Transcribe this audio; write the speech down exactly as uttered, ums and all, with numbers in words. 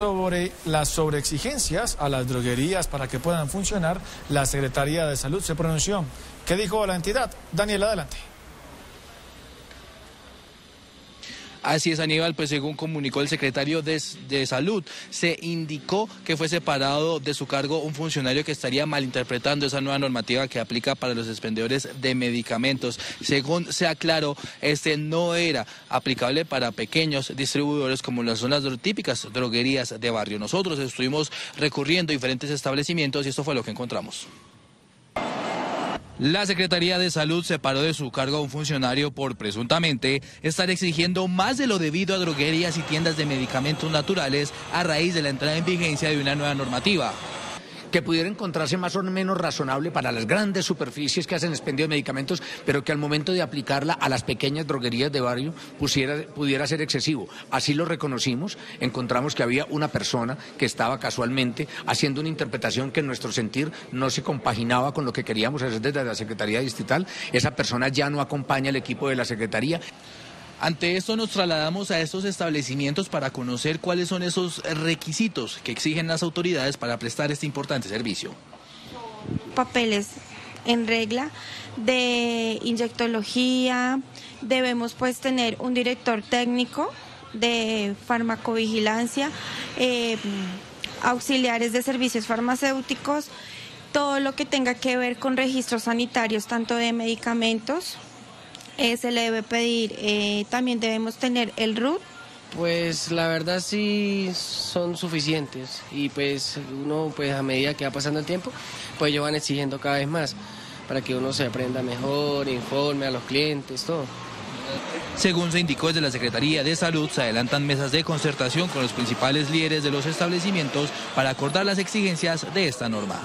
Sobre las sobreexigencias a las droguerías para que puedan funcionar, la Secretaría de Salud se pronunció. ¿Qué dijo la entidad? Daniel, adelante. Así es, Aníbal, pues según comunicó el secretario de, de Salud, se indicó que fue separado de su cargo un funcionario que estaría malinterpretando esa nueva normativa que aplica para los expendedores de medicamentos. Según se aclaró, este no era aplicable para pequeños distribuidores como las son las típicas droguerías de barrio. Nosotros estuvimos recorriendo diferentes establecimientos y esto fue lo que encontramos. La Secretaría de Salud separó de su cargo a un funcionario por presuntamente estar exigiendo más de lo debido a droguerías y tiendas de medicamentos naturales a raíz de la entrada en vigencia de una nueva normativa que pudiera encontrarse más o menos razonable para las grandes superficies que hacen expendio de medicamentos, pero que al momento de aplicarla a las pequeñas droguerías de barrio pusiera, pudiera ser excesivo. Así lo reconocimos, encontramos que había una persona que estaba casualmente haciendo una interpretación que en nuestro sentir no se compaginaba con lo que queríamos hacer desde la Secretaría Distrital. Esa persona ya no acompaña al equipo de la Secretaría. Ante esto nos trasladamos a estos establecimientos para conocer cuáles son esos requisitos que exigen las autoridades para prestar este importante servicio. Papeles en regla de inyectología, debemos pues tener un director técnico de farmacovigilancia, eh, auxiliares de servicios farmacéuticos, todo lo que tenga que ver con registros sanitarios, tanto de medicamentos. Eh, se le debe pedir, eh, también debemos tener el R U T. Pues la verdad sí son suficientes y pues uno pues a medida que va pasando el tiempo, pues ellos van exigiendo cada vez más para que uno se aprenda mejor, informe a los clientes, todo. Según se indicó desde la Secretaría de Salud, se adelantan mesas de concertación con los principales líderes de los establecimientos para acordar las exigencias de esta norma.